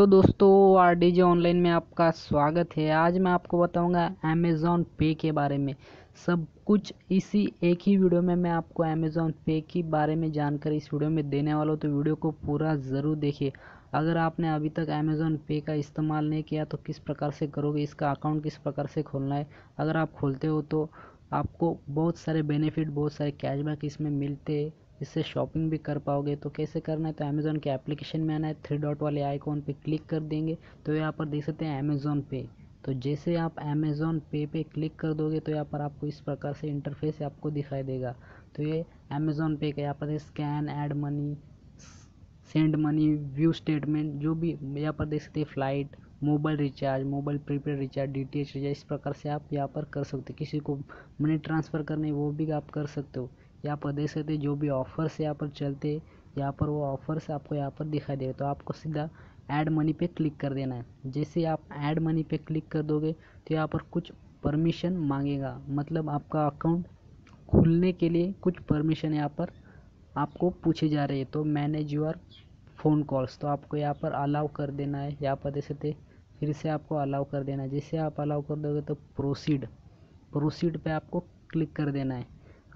Hello दोस्तों, RDJ online में आपका स्वागत है। आज मैं आपको बताऊंगा अमेज़ॉन पे के बारे में। सब कुछ इसी एक ही वीडियो में मैं आपको अमेज़ॉन पे के बारे में जानकारी इस वीडियो में देने वाला हूँ, तो वीडियो को पूरा ज़रूर देखिए। अगर आपने अभी तक अमेज़ॉन पे का इस्तेमाल नहीं किया तो किस प्रकार से करोगे, इसका अकाउंट किस प्रकार से खोलना है। अगर आप खोलते हो तो आपको बहुत सारे बेनिफिट, बहुत सारे कैशबैक इसमें मिलते हैं, इससे शॉपिंग भी कर पाओगे। तो कैसे करना है, तो अमेज़ॉन के एप्लीकेशन में आना है, थ्री डॉट वाले आइकॉन पे क्लिक कर देंगे तो यहाँ पर देख सकते हैं अमेज़ॉन पे। तो जैसे आप अमेज़ॉन पे पे क्लिक कर दोगे तो यहाँ पर आपको इस प्रकार से इंटरफेस आपको दिखाई देगा। तो ये अमेज़ॉन पे का यहाँ पर scan, add money, send money, view statement, जो भी यहाँ पर देख सकते हैं, flight, mobile recharge, mobile prepaid recharge, DTH recharge, इस प्रकार से आप यहाँ पर कर सकते हो। किसी को मनी ट्रांसफ़र करनी वो भी आप कर सकते हो। यहाँ पर देख सकते जो भी ऑफर्स यहाँ पर चलते, यहाँ पर वो ऑफर्स आपको यहाँ पर दिखाई देगा। तो आपको सीधा ऐड मनी पे क्लिक कर देना है। जैसे आप ऐड मनी पे क्लिक कर दोगे तो यहाँ पर कुछ परमिशन मांगेगा, मतलब आपका अकाउंट खुलने के लिए कुछ परमिशन यहाँ पर आपको पूछी जा रही है। तो मैनेज योर फ़ोन कॉल्स, तो आपको यहाँ पर अलाउ कर देना है। यहाँ पर देख सकते फिर से आपको अलाउ कर देना है। जैसे आप अलाउ कर दोगे तो प्रोसीड पर आपको क्लिक कर देना है।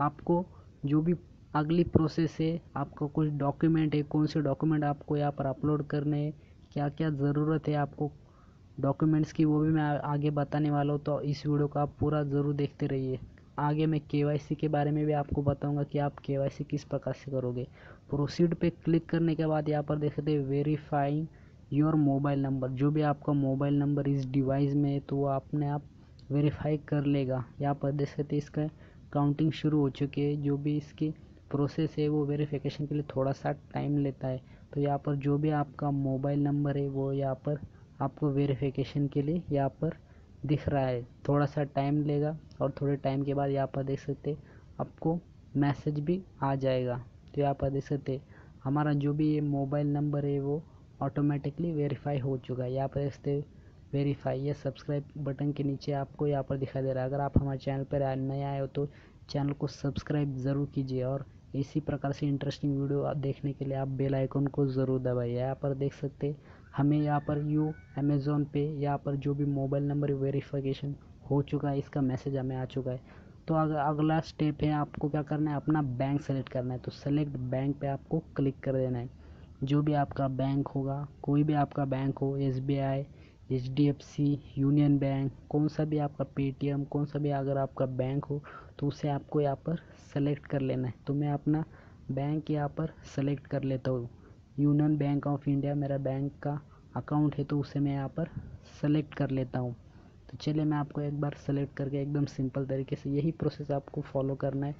आपको जो भी अगली प्रोसेस है, आपका कुछ डॉक्यूमेंट है, कौन से डॉक्यूमेंट आपको यहाँ पर अपलोड करने हैं, क्या क्या ज़रूरत है आपको डॉक्यूमेंट्स की, वो भी मैं आगे बताने वाला हूँ। तो इस वीडियो को आप पूरा ज़रूर देखते रहिए। आगे मैं KYC के बारे में भी आपको बताऊँगा कि आप KYC किस प्रकार से करोगे। प्रोसीड पे क्लिक करने के बाद यहाँ पर देख सकते वेरीफाइंग योर मोबाइल नंबर, जो भी आपका मोबाइल नंबर इस डिवाइस में है तो वो अपने आप वेरीफाई कर लेगा। यहाँ पर देख सकते इसका काउंटिंग शुरू हो चुकी है। जो भी इसकी प्रोसेस है वो वेरिफिकेशन के लिए थोड़ा सा टाइम लेता है। तो यहाँ पर जो भी आपका मोबाइल नंबर है वो यहाँ पर आपको वेरिफिकेशन के लिए यहाँ पर दिख रहा है, थोड़ा सा टाइम लेगा। और थोड़े टाइम के बाद यहाँ पर देख सकते आपको मैसेज भी आ जाएगा। तो यहाँ पर देख सकते हमारा जो भी ये मोबाइल नंबर है वो ऑटोमेटिकली वेरीफाई हो चुका है। यहाँ पर देख सकते वेरीफाई या सब्सक्राइब बटन के नीचे आपको यहाँ पर दिखाई दे रहा है। अगर आप हमारे चैनल पर नए आए हो तो चैनल को सब्सक्राइब ज़रूर कीजिए और इसी प्रकार से इंटरेस्टिंग वीडियो देखने के लिए आप बेल आइकॉन को ज़रूर दबाइए। यहाँ पर देख सकते हमें यहाँ पर अमेज़ॉन पे यहाँ पर जो भी मोबाइल नंबर वेरीफिकेशन हो चुका है, इसका मैसेज हमें आ चुका है। तो अगला स्टेप है, आपको क्या करना है, अपना बैंक सेलेक्ट करना है। तो सेलेक्ट बैंक पर आपको क्लिक कर देना है। जो भी आपका बैंक होगा, कोई भी आपका बैंक हो, SBI, HDFC, यूनियन बैंक, कौन सा भी आपका Paytm, कौन सा भी अगर आपका बैंक हो तो उसे आपको यहाँ पर सेलेक्ट कर लेना है। तो मैं अपना बैंक यहाँ पर सेलेक्ट कर लेता हूँ। यूनियन बैंक ऑफ इंडिया मेरा बैंक का अकाउंट है तो उसे मैं यहाँ पर सेलेक्ट कर लेता हूँ। तो चलिए मैं आपको एक बार सेलेक्ट करके एकदम सिंपल तरीके से यही प्रोसेस आपको फॉलो करना है।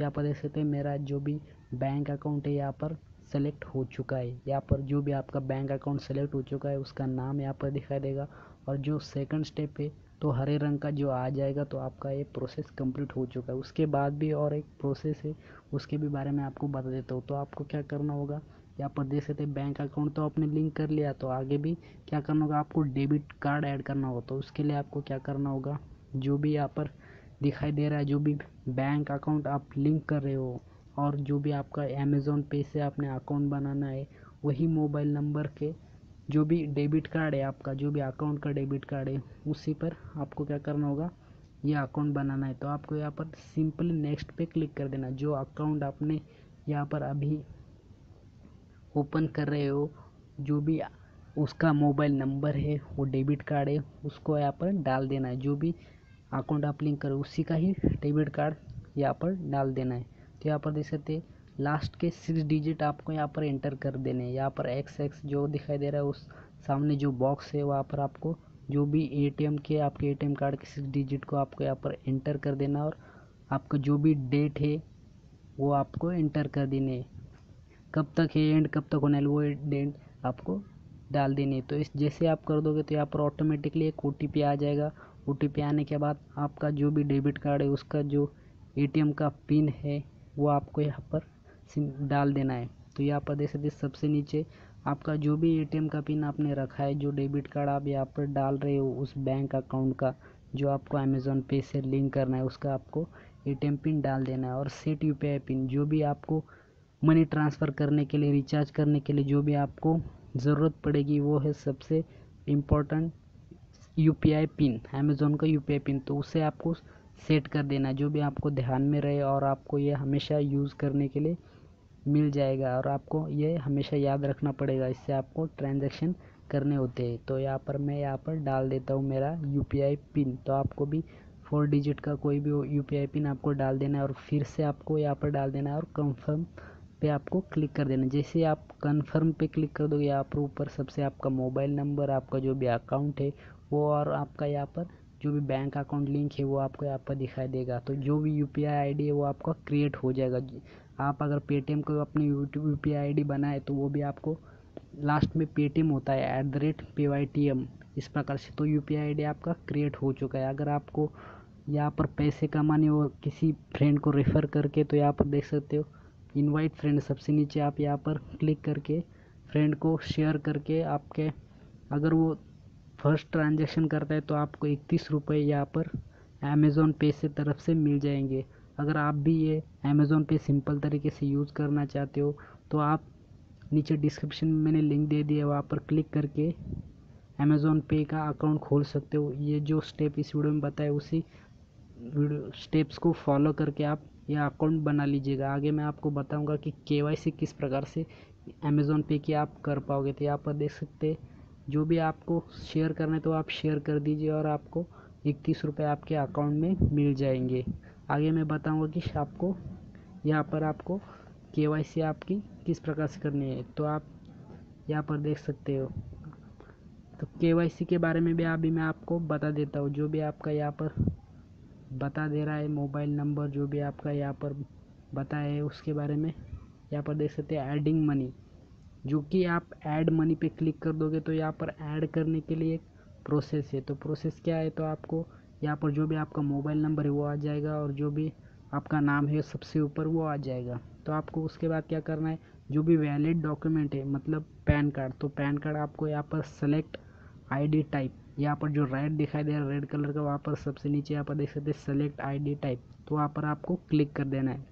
यहाँ पर देख सकते हैं मेरा जो भी बैंक अकाउंट है यहाँ पर सेलेक्ट हो चुका है। यहाँ पर जो भी आपका बैंक अकाउंट सेलेक्ट हो चुका है उसका नाम यहाँ पर दिखाई देगा। और जो सेकंड स्टेप है तो हरे रंग का जो आ जाएगा तो आपका ये प्रोसेस कंप्लीट हो चुका है। उसके बाद भी और एक प्रोसेस है, उसके भी बारे में आपको बता देता हूँ। तो आपको क्या करना होगा, यहाँ पर देख सकते बैंक अकाउंट तो आपने लिंक कर लिया, तो आगे भी क्या करना होगा, आपको डेबिट कार्ड ऐड करना होगा। तो उसके लिए आपको क्या करना होगा, जो भी यहाँ पर दिखाई दे रहा है, जो भी बैंक अकाउंट आप लिंक कर रहे हो और जो भी आपका अमेज़ॉन पे से आपने अकाउंट बनाना है, वही मोबाइल नंबर के जो भी डेबिट कार्ड है आपका, जो भी अकाउंट का डेबिट कार्ड है उसी पर आपको क्या करना होगा, ये अकाउंट बनाना है। तो आपको यहाँ पर सिंपली नेक्स्ट पे क्लिक कर देना। जो अकाउंट आपने यहाँ पर अभी ओपन कर रहे हो, जो भी उसका मोबाइल नंबर है, वो डेबिट कार्ड है, उसको यहाँ पर डाल देना है। जो भी अकाउंट आप लिंक करो उसी का ही डेबिट कार्ड यहाँ पर डाल देना है। तो यहाँ पर देख सकते लास्ट के 6 डिजिट आपको यहाँ पर एंटर कर देने हैं। यहाँ पर XX जो दिखाई दे रहा है उस सामने जो बॉक्स है वहाँ पर आपको जो भी ATM के आपके ATM कार्ड के 6 डिजिट को आपको यहाँ पर एंटर कर देना। और आपका जो भी डेट है वो आपको एंटर कर देने है, कब तक है एंड कब तक होने वाली वो डेट आपको डाल देनी है। तो इस जैसे आप कर दोगे तो यहाँ पर ऑटोमेटिकली एक OTP आ जाएगा। OTP आने के बाद आपका जो भी डेबिट कार्ड है उसका जो ATM का पिन है वो आपको यहाँ पर डाल देना है। तो यहाँ पर देख सकते सबसे नीचे आपका जो भी ATM का पिन आपने रखा है, जो डेबिट कार्ड आप यहाँ पर डाल रहे हो उस बैंक अकाउंट का, जो आपको अमेज़ॉन पे से लिंक करना है, उसका आपको ATM पिन डाल देना है। और सेट UPI पिन, जो भी आपको मनी ट्रांसफ़र करने के लिए, रिचार्ज करने के लिए, जो भी आपको ज़रूरत पड़ेगी वो है सबसे इम्पोर्टेंट यूपीआई पिन, अमेज़ॉन का यूपीआई पिन। तो उसे आपको सेट कर देना जो भी आपको ध्यान में रहे, और आपको ये हमेशा यूज़ करने के लिए मिल जाएगा और आपको ये हमेशा याद रखना पड़ेगा, इससे आपको ट्रांजैक्शन करने होते हैं। तो यहाँ पर मैं यहाँ पर डाल देता हूँ मेरा यूपीआई पिन। तो आपको भी 4 डिजिट का कोई भी यूपीआई पिन आपको डाल देना है और फिर से आपको यहाँ पर डाल देना है और कंफर्म पे आपको क्लिक कर देना। जैसे आप कंफर्म पे क्लिक कर दोगे यहाँ पर ऊपर सबसे आपका मोबाइल नंबर, आपका जो भी अकाउंट है वो, और आपका यहाँ पर जो भी बैंक अकाउंट लिंक है वो आपको यहाँ पर दिखाई देगा। तो जो भी यूपीआई आईडी है वो आपका क्रिएट हो जाएगा। आप अगर पेटीएम को अपनी यूपीआई आईडी बनाए तो वो भी आपको लास्ट में पेटीएम होता है @PYTM इस प्रकार से। तो यूपीआई आईडी आपका क्रिएट हो चुका है। अगर आपको यहाँ पर पैसे कमाने और किसी फ्रेंड को रेफ़र करके, तो यहाँ पर देख सकते हो इनवाइट फ्रेंड, सबसे नीचे आप यहाँ पर क्लिक करके फ्रेंड को शेयर करके आपके अगर वो फर्स्ट ट्रांजैक्शन करता है तो आपको 31 रुपये यहाँ पर अमेज़ॉन पे से तरफ से मिल जाएंगे। अगर आप भी ये अमेज़ॉन पे सिंपल तरीके से यूज़ करना चाहते हो तो आप नीचे डिस्क्रिप्शन में मैंने लिंक दे दिया है, वहाँ पर क्लिक करके अमेज़ॉन पे का अकाउंट खोल सकते हो। ये जो स्टेप इस वीडियो में बताए उसी स्टेप्स को फॉलो करके आप यह अकाउंट बना लीजिएगा। आगे मैं आपको बताऊँगा कि KYC किस प्रकार से अमेज़ॉन पे की आप कर पाओगे। तो यहाँ पर देख सकते जो भी आपको शेयर करना है तो आप शेयर कर दीजिए और आपको 31 रुपये आपके अकाउंट में मिल जाएंगे। आगे मैं बताऊंगा कि आपको यहाँ पर आपको KYC आपकी किस प्रकार से करनी है। तो आप यहाँ पर देख सकते हो, तो KYC के बारे में भी अभी मैं आपको बता देता हूँ। जो भी आपका यहाँ पर बता दे रहा है मोबाइल नंबर, जो भी आपका यहाँ पर बताया है उसके बारे में यहाँ पर देख सकते हैं एडिंग मनी, जो कि आप ऐड मनी पे क्लिक कर दोगे तो यहाँ पर ऐड करने के लिए एक प्रोसेस है। तो प्रोसेस क्या है, तो आपको यहाँ पर जो भी आपका मोबाइल नंबर है वो आ जाएगा और जो भी आपका नाम है सबसे ऊपर वो आ जाएगा। तो आपको उसके बाद क्या करना है, जो भी वैलिड डॉक्यूमेंट है मतलब पैन कार्ड, तो पैन कार्ड आपको यहाँ पर सेलेक्ट ID टाइप, यहाँ पर जो रेड दिखाई दे रहा है रेड कलर का, वहाँ पर सबसे नीचे यहाँ पर देख सकते हैं सेलेक्ट ID टाइप, तो वहाँ पर आपको क्लिक कर देना है।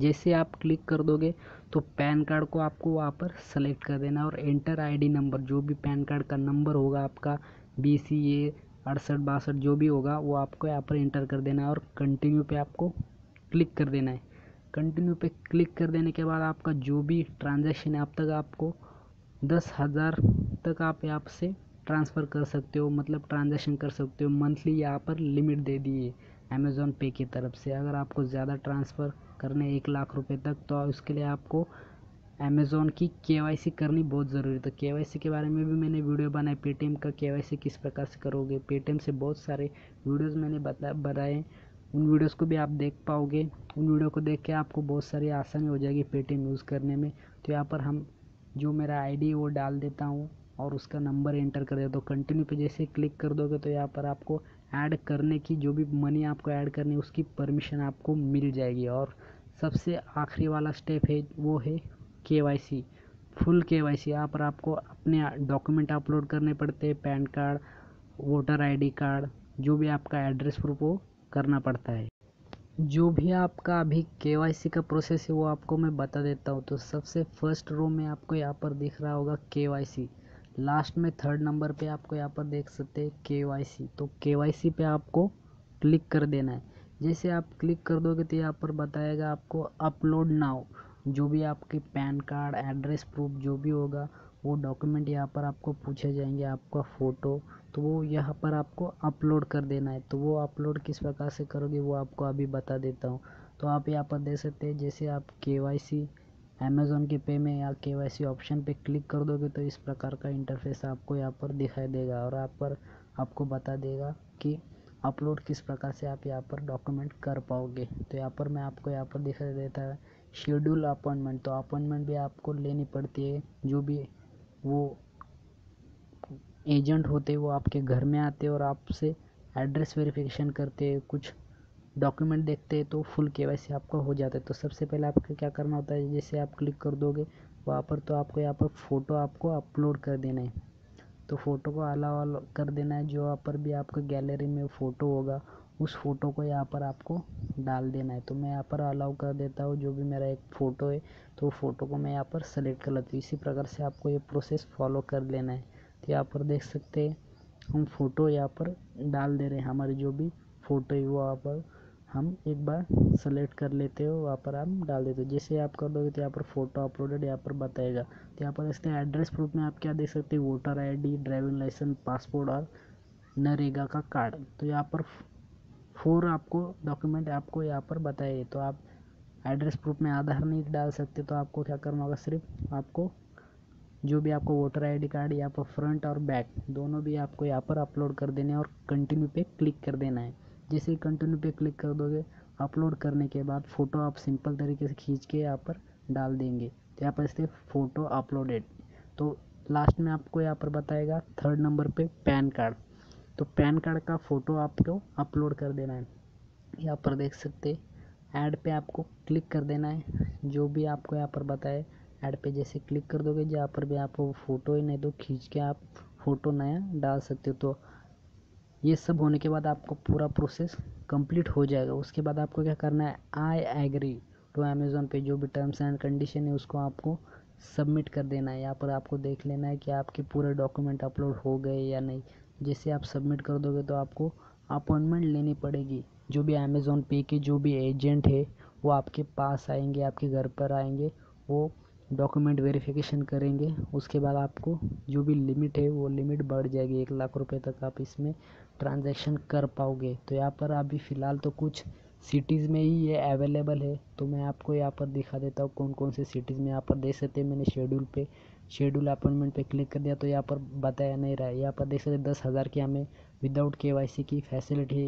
जैसे आप क्लिक कर दोगे तो पैन कार्ड को आपको वहाँ पर सेलेक्ट कर देना और एंटर ID नंबर, जो भी पैन कार्ड का नंबर होगा आपका BCA 68 62 जो भी होगा वो आपको यहाँ पर एंटर कर देना है और कंटिन्यू पे आपको क्लिक कर देना है। कंटिन्यू पे क्लिक कर देने के बाद आपका जो भी ट्रांजैक्शन है अब तक आपको 10,000 तक आप यहाँ से ट्रांसफ़र कर सकते हो, मतलब ट्रांजैक्शन कर सकते हो। मंथली यहाँ पर लिमिट दे दी है अमेज़ॉन पे की तरफ से। अगर आपको ज़्यादा ट्रांसफ़र करने 1 लाख रुपए तक, तो उसके लिए आपको अमेज़ॉन की KYC करनी बहुत ज़रूरी है। तो KYC के बारे में भी मैंने वीडियो बनाए, पेटीएम का KYC किस प्रकार से करोगे, पेटीएम से बहुत सारे वीडियोस मैंने बनाए, उन वीडियोस को भी आप देख पाओगे। उन वीडियो को देख के आपको बहुत सारी आसानी हो जाएगी पेटीएम यूज़ करने में। तो यहाँ पर हम जो मेरा ID वो डाल देता हूँ और उसका नंबर एंटर कर देता हूँ। कंटिन्यू पे जैसे क्लिक कर दोगे तो यहाँ पर आपको ऐड करने की, जो भी मनी आपको ऐड करनी है उसकी परमिशन आपको मिल जाएगी। और सबसे आखिरी वाला स्टेप है वो है KYC, फुल KYC। यहाँ पर आपको अपने डॉक्यूमेंट अपलोड करने पड़ते हैं, PAN card, voter ID card, जो भी आपका एड्रेस प्रूफ हो करना पड़ता है। जो भी आपका अभी KYC का प्रोसेस है वो आपको मैं बता देता हूँ। तो सबसे फर्स्ट रो में आपको यहाँ पर दिख रहा होगा KYC, लास्ट में 3rd नंबर पे आपको यहाँ पर देख सकते हैं KYC। तो KYC पे आपको क्लिक कर देना है। जैसे आप क्लिक कर दोगे तो यहाँ पर बताएगा आपको अपलोड नाउ, जो भी आपके पैन कार्ड, एड्रेस प्रूफ जो भी होगा वो डॉक्यूमेंट यहाँ पर आपको पूछे जाएंगे, आपका फ़ोटो, तो वो यहाँ पर आपको अपलोड कर देना है। तो वो अपलोड किस प्रकार से करोगे वो आपको अभी बता देता हूँ। तो आप यहाँ पर देख सकते हैं जैसे आप KYC अमेज़ॉन के पे में या KYC ऑप्शन पे क्लिक कर दोगे तो इस प्रकार का इंटरफेस आपको यहाँ पर दिखाई देगा और यहाँ पर आपको बता देगा कि अपलोड किस प्रकार से आप यहाँ पर डॉक्यूमेंट कर पाओगे। तो यहाँ पर मैं आपको यहाँ पर दिखाई देता है शेड्यूल अपॉइंटमेंट, तो अपॉइंटमेंट भी आपको लेनी पड़ती है। जो भी वो एजेंट होते हैं वो आपके घर में आते हैं और आपसे एड्रेस वेरिफिकेशन करते हैं, कुछ डॉक्यूमेंट देखते हैं, तो फुल KYC आपका हो जाता है। तो सबसे पहले आपको क्या करना होता है, जैसे आप क्लिक कर दोगे वहाँ पर तो आपको यहाँ पर फ़ोटो आपको अपलोड कर देना है। तो फ़ोटो को अलाउ कर देना है, जो यहाँ पर भी आपका गैलरी में फ़ोटो होगा उस फ़ोटो को यहाँ पर आपको डाल देना है। तो मैं यहाँ पर अलाउ कर देता हूँ, जो भी मेरा एक फ़ोटो है तो फ़ोटो को मैं यहाँ पर सेलेक्ट कर लेती हूँ। इसी प्रकार से आपको ये प्रोसेस फॉलो कर लेना है। तो यहाँ पर देख सकते हैं हम फ़ोटो यहाँ पर डाल दे रहे हैं, हमारी जो भी फ़ोटो है वो यहाँ पर हम एक बार सेलेक्ट कर लेते हो, वहाँ पर हम डाल देते हो। जैसे आप कर दोगे तो यहाँ पर फ़ोटो अपलोडेड यहाँ पर बताएगा। तो यहाँ पर इसके एड्रेस प्रूफ में आप क्या देख सकते हैं, voter ID, driving licence, passport और नरेगा का कार्ड। तो यहाँ पर 4 आपको डॉक्यूमेंट आपको यहाँ पर बताएगी। तो आप एड्रेस प्रूफ में आधार नहीं डाल सकते, तो आपको क्या करना होगा, सिर्फ आपको जो भी आपको वोटर आईडी कार्ड यहाँ पर फ्रंट और बैक दोनों भी आपको यहाँ पर अपलोड कर देने और कंटिन्यू पे क्लिक कर देना है। जैसे ही कंटिन्यू पे क्लिक कर दोगे, अपलोड करने के बाद फ़ोटो आप सिंपल तरीके से खींच के यहाँ पर डाल देंगे। तो यहाँ पर इससे फ़ोटो अपलोडेड। तो लास्ट में आपको यहाँ पर बताएगा 3rd नंबर पे पैन कार्ड। तो पैन कार्ड का फ़ोटो आपको अपलोड कर देना है। यहाँ पर देख सकते ऐड पे आपको क्लिक कर देना है, जो भी आपको यहाँ पर बताए ऐड पे जैसे क्लिक कर दोगे, जहाँ पर भी आपको फ़ोटो ही नहीं तो खींच के आप फ़ोटो नया डाल सकते हो। तो ये सब होने के बाद आपको पूरा प्रोसेस कंप्लीट हो जाएगा। उसके बाद आपको क्या करना है, आई एग्री टू अमेज़ॉन पे जो भी टर्म्स एंड कंडीशन है उसको आपको सबमिट कर देना है। यहाँ पर आपको देख लेना है कि आपके पूरे डॉक्यूमेंट अपलोड हो गए या नहीं। जैसे आप सबमिट कर दोगे तो आपको अपॉइंटमेंट लेनी पड़ेगी। जो भी अमेज़ॉन पे के जो भी एजेंट है वो आपके पास आएंगे, आपके घर पर आएंगे, वो डॉक्यूमेंट वेरिफिकेशन करेंगे। उसके बाद आपको जो भी लिमिट है वो लिमिट बढ़ जाएगी, 1 लाख रुपए तक आप इसमें ट्रांजैक्शन कर पाओगे। तो यहाँ पर अभी फ़िलहाल तो कुछ सिटीज़ में ही ये अवेलेबल है। तो मैं आपको यहाँ पर दिखा देता हूँ कौन कौन से सिटीज़ में। यहाँ पर देख सकते हैं मैंने शेड्यूल अपॉइंटमेंट पे क्लिक कर दिया, तो यहाँ पर बताया नहीं रहा है। यहाँ पर देख सकते 10,000 की हमें विदाउट KYC की फैसिलिटी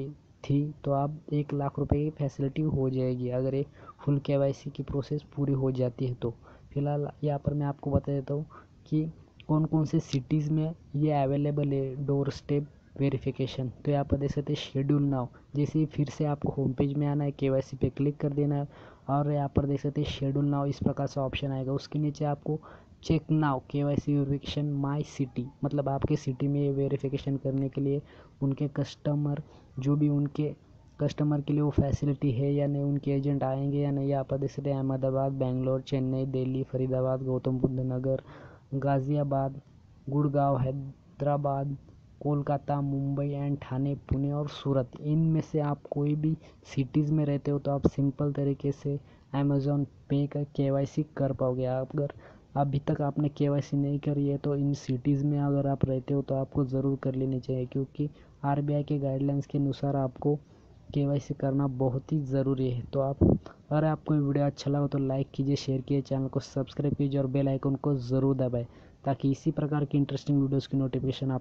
थी, तो आप 1 लाख रुपए की फैसिलिटी हो जाएगी अगर ये फुल KYC की प्रोसेस पूरी हो जाती है। तो फिलहाल यहाँ पर मैं आपको बता देता हूँ कि कौन कौन से सिटीज़ में ये अवेलेबल है डोर स्टेप वेरिफिकेशन। तो यहाँ पर देख सकते हैं शेड्यूल नाउ, जैसे ही फिर से आपको होम पेज में आना है, KYC पे क्लिक कर देना है और यहाँ पर देख सकते हैं शेड्यूल नाउ इस प्रकार से ऑप्शन आएगा। उसके नीचे आपको check now KYC verification my city, मतलब आपके सिटी में वेरिफिकेशन करने के लिए उनके कस्टमर जो भी उनके कस्टमर के लिए वो फैसिलिटी है या नहीं, उनके एजेंट आएंगे या नहीं। यहाँ पर देख सकते हैं अहमदाबाद, बेंगलोर, चेन्नई, दिल्ली, फरीदाबाद, गौतम बुद्ध नगर, गाज़ियाबाद, गुड़गांव, हैदराबाद, कोलकाता, मुंबई एंड ठाणे, पुणे और सूरत। इनमें से आप कोई भी सिटीज़ में रहते हो तो आप सिंपल तरीके से अमेज़ॉन पे का KYC कर पाओगे। अगर अभी तक आपने KYC नहीं करी है तो इन सिटीज़ में अगर आप रहते हो तो आपको ज़रूर कर लेनी चाहिए, क्योंकि RBI के गाइडलाइंस के अनुसार आपको KYC करना बहुत ही ज़रूरी है। तो आप अगर आपको वीडियो अच्छा लगा तो लाइक कीजिए, शेयर कीजिए, चैनल को सब्सक्राइब कीजिए और बेल आइकन को ज़रूर दबाएं, ताकि इसी प्रकार की इंटरेस्टिंग वीडियोज़ की नोटिफिकेशन